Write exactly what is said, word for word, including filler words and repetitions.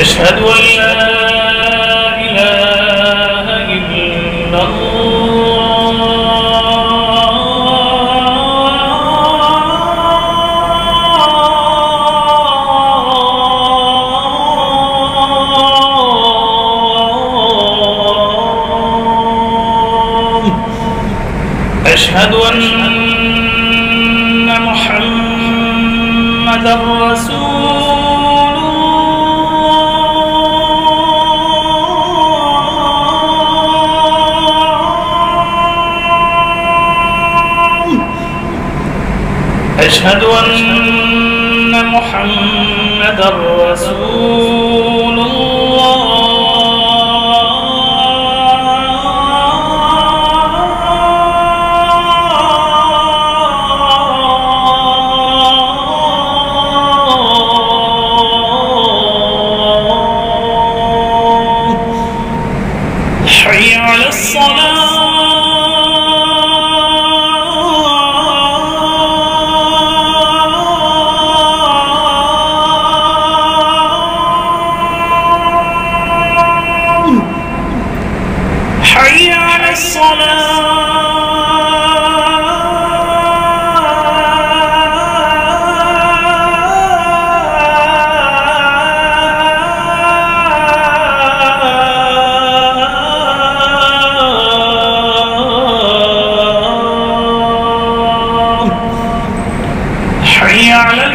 أشهد أن لا إله إلا الله، أشهد أن محمدا رسول أشهد أن محمدًا رسول الله. حي على الصلاة. حي على الصلاة. حي على